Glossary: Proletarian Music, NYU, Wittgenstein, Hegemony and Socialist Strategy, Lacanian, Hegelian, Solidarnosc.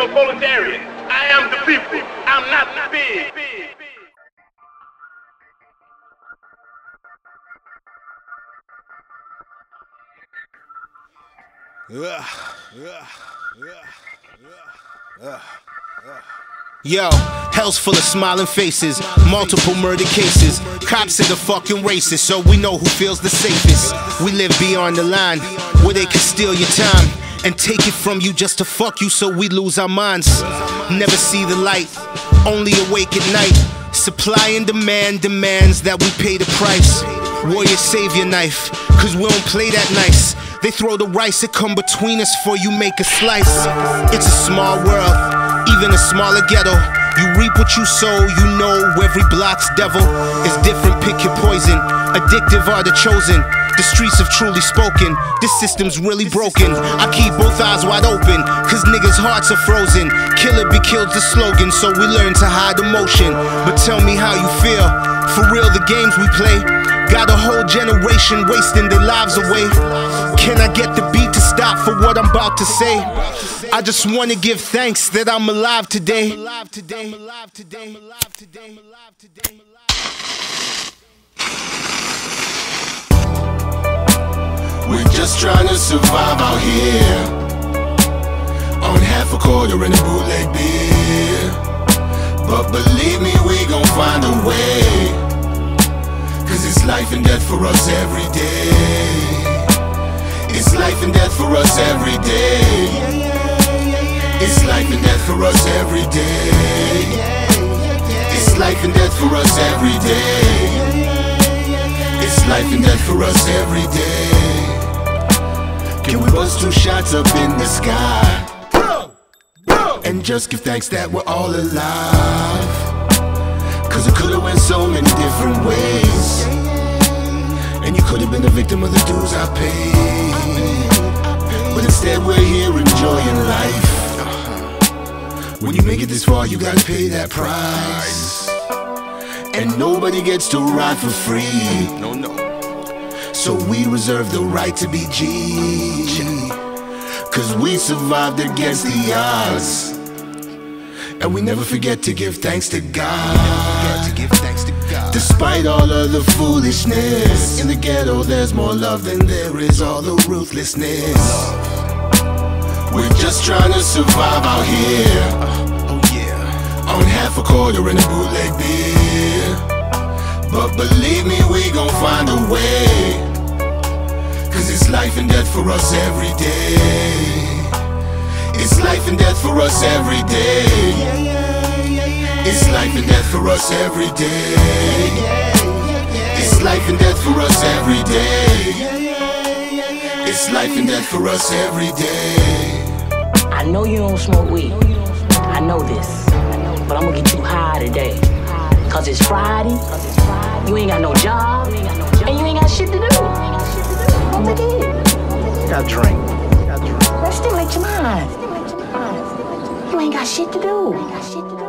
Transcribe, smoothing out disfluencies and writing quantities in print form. am a proletarian. I am the people. I'm not big. Yo, hell's full of smiling faces, multiple murder cases. Cops are the fucking racist, so we know who feels the safest. We live beyond the line, where they can steal your time and take it from you just to fuck you, so we lose our minds. Never see the light, only awake at night. Supply and demand demands that we pay the price. Warrior, save your knife, cause we don't play that nice. They throw the rice, it come between us before you make a slice. It's a small world, even a smaller ghetto. You reap what you sow, you know every block's devil is different, pick your poison. Addictive are the chosen, the streets have truly spoken. This system's really broken, I keep both eyes wide open, cause niggas' hearts are frozen. Kill it be killed the slogan, so we learn to hide emotion. But tell me how you feel, for real the games we play got a whole generation wasting their lives away. Can I get the beat to stop for what I'm about to say? I just wanna give thanks that I'm alive today. We're just trying to survive out here on half a quarter and a bootleg beer. But believe me, we gon' find a way, cause it's life and death for us every day. It's life and death for us every day. It's life and death for us every day. It's life and death for us every day. It's life and death for us every day. Can we bust two shots up in the sky and just give thanks that we're all alive? Cause it could've went so many different ways, and you could've been a victim of the dues I paid. But instead we're here enjoying life. When you make it this far, you gotta pay that price, and nobody gets to ride for free. So we reserve the right to be G, cause we survived against the odds, and we never forget to give thanks to God. Despite all of the foolishness in the ghetto, there's more love than there is all the ruthlessness. We're just trying to survive out here on half a quarter and a bootleg beer. But believe me, we gon' find a way, cause it's life and death for us every day. It's life and death for us every day. It's life and death for us every day. It's life and death for us every day. It's life and death for us every day. I know you don't smoke weed, I know this, but I'ma get you high today, cause it's Friday, you ain't got no job, and you ain't got shit to do. What the kid? Got drink. Rest it with your mind. You ain't got shit to do.